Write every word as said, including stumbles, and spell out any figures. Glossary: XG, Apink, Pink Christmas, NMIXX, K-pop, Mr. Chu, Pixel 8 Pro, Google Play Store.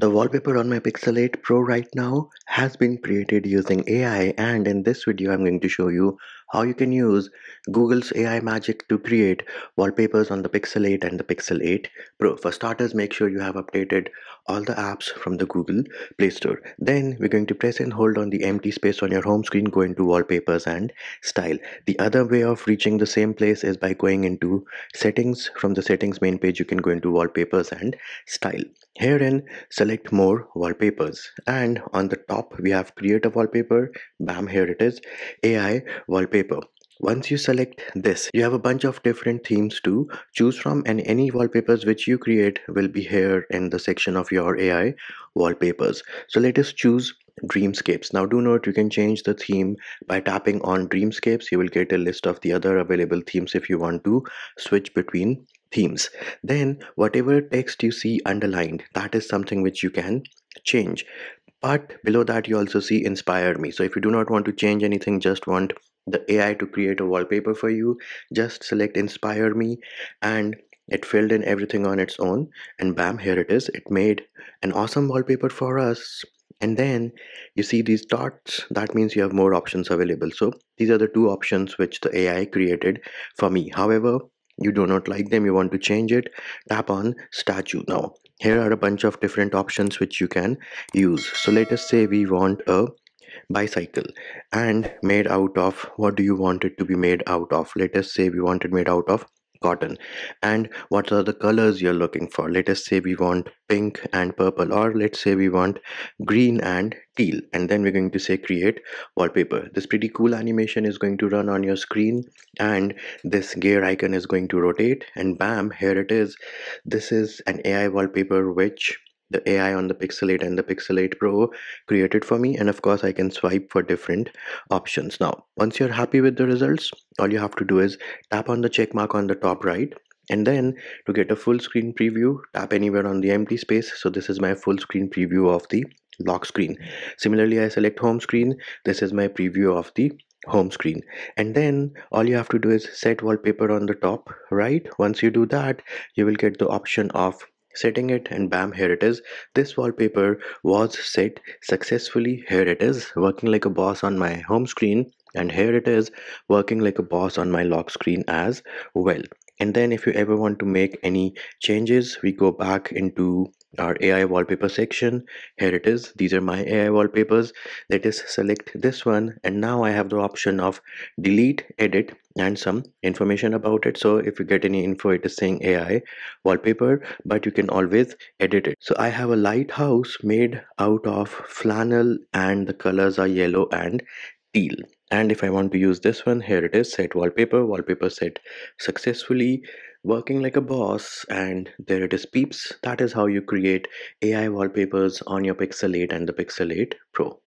The wallpaper on my Pixel eight Pro right now has been created using A I, and in this video I'm going to show you how you can use Google's A I magic to create wallpapers on the Pixel eight and the Pixel eight Pro. For starters, make sure you have updated all the apps from the Google Play Store. Then we're going to press and hold on the empty space on your home screen, go into Wallpapers and Style. The other way of reaching the same place is by going into Settings. From the Settings main page, you can go into Wallpapers and Style. Herein, select More Wallpapers, and on the top we have Create a Wallpaper. Bam, here it is, A I Wallpaper. Once you select this, you have a bunch of different themes to choose from, and any wallpapers which you create will be here in the section of your A I wallpapers. So let us choose Dreamscapes. Now do note, you can change the theme by tapping on Dreamscapes. You will get a list of the other available themes if you want to switch between themes. Then whatever text you see underlined, that is something which you can change. But below that you also see Inspire Me. So if you do not want to change anything, just want the A I to create a wallpaper for you, just select Inspire Me, and it filled in everything on its own, and bam, here it is. It made an awesome wallpaper for us. And then you see these dots, that means you have more options available. So these are the two options which the A I created for me. However, you do not like them, you want to change it, tap on Statue. Now here are a bunch of different options which you can use. So let us say we want a bicycle, and made out of, what do you want it to be made out of? Let us say we want it made out of cotton. And what are the colors you're looking for? Let us say we want pink and purple, or let's say we want green and teal. And then we're going to say Create Wallpaper. This pretty cool animation is going to run on your screen, and this gear icon is going to rotate, and bam, here it is. This is an A I wallpaper which the A I on the Pixel eight and the Pixel eight Pro created for me. And of course I can swipe for different options. Now once you're happy with the results, all you have to do is tap on the check mark on the top right, and then to get a full screen preview, tap anywhere on the empty space. So this is my full screen preview of the lock screen. Similarly, I select home screen. This is my preview of the home screen. And then all you have to do is set wallpaper on the top right. Once you do that, you will get the option of setting it, and bam, here it is. This wallpaper was set successfully. Here it is, working like a boss on my home screen, and here it is, working like a boss on my lock screen as well. And then if you ever want to make any changes, we go back into our A I wallpaper section. Here it is, these are my A I wallpapers. Let us select this one, and now I have the option of delete, edit, and some information about it. So if you get any info, it is saying A I wallpaper, but you can always edit it. So I have a lighthouse made out of flannel, and the colors are yellow and teal. And if I want to use this one, here it is, set wallpaper, wallpaper set successfully, working like a boss, and there it is, peeps. That is how you create A I wallpapers on your Pixel eight and the Pixel eight Pro.